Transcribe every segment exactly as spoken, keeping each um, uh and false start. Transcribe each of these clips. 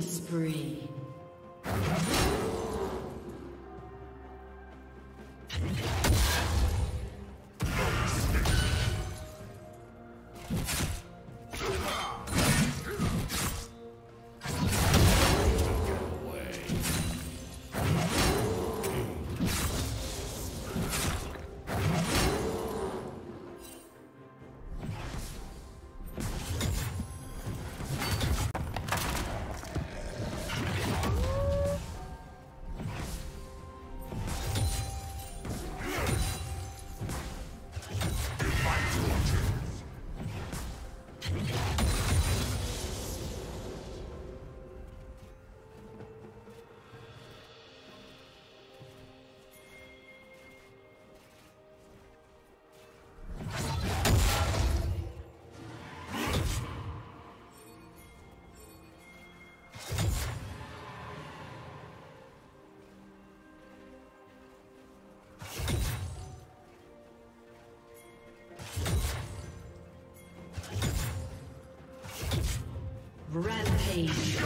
Spree. Rampage.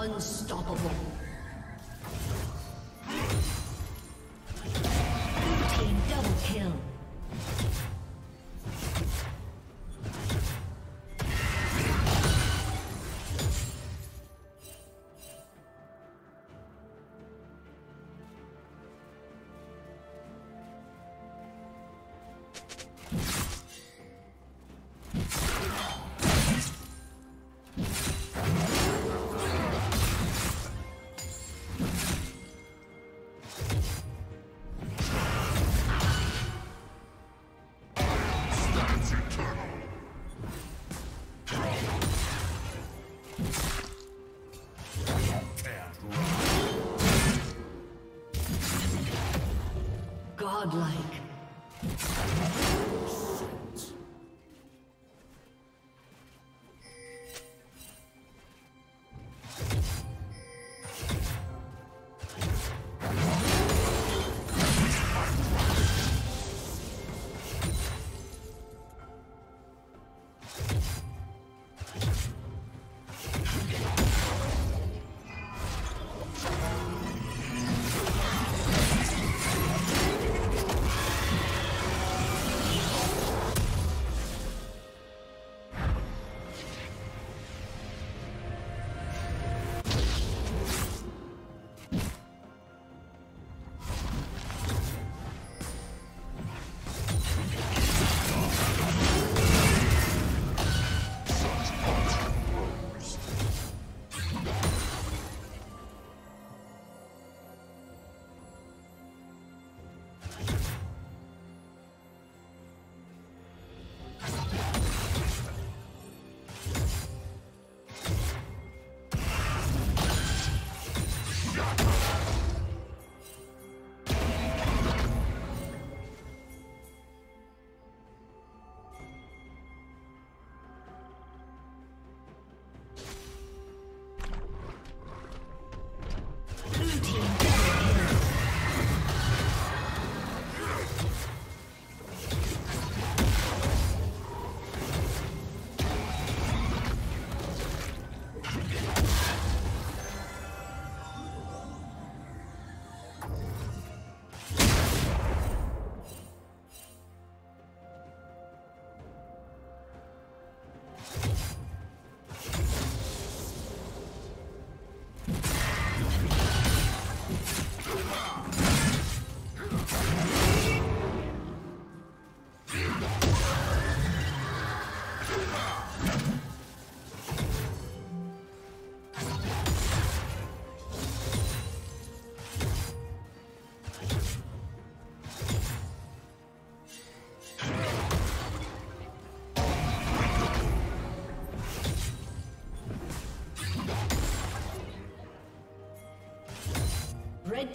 Unstoppable. Team double kill. Godlike. Red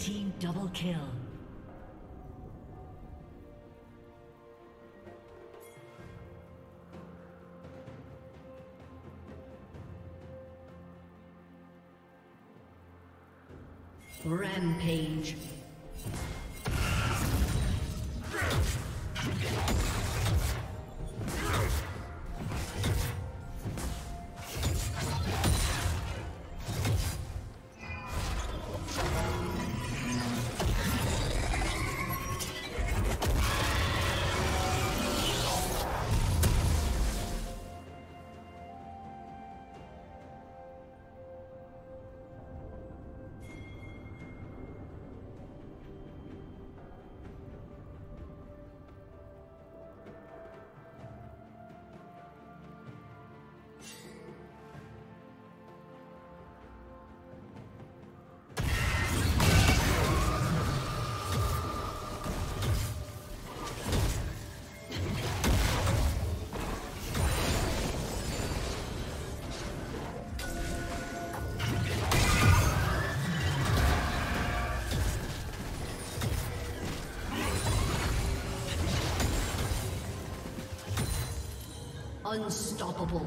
Team double kill. Rampage. Unstoppable.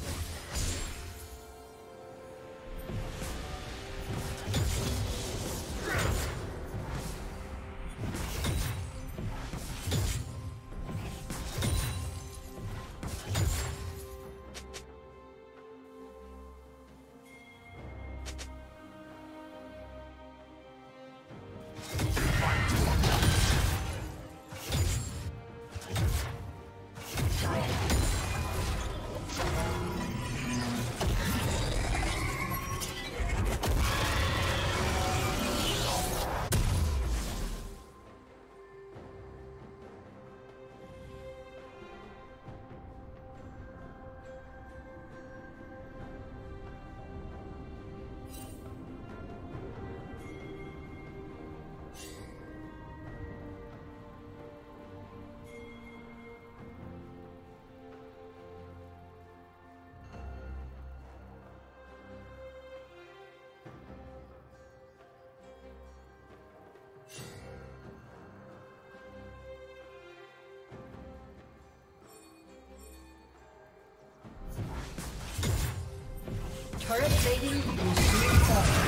Current trading will soon fall.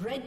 Red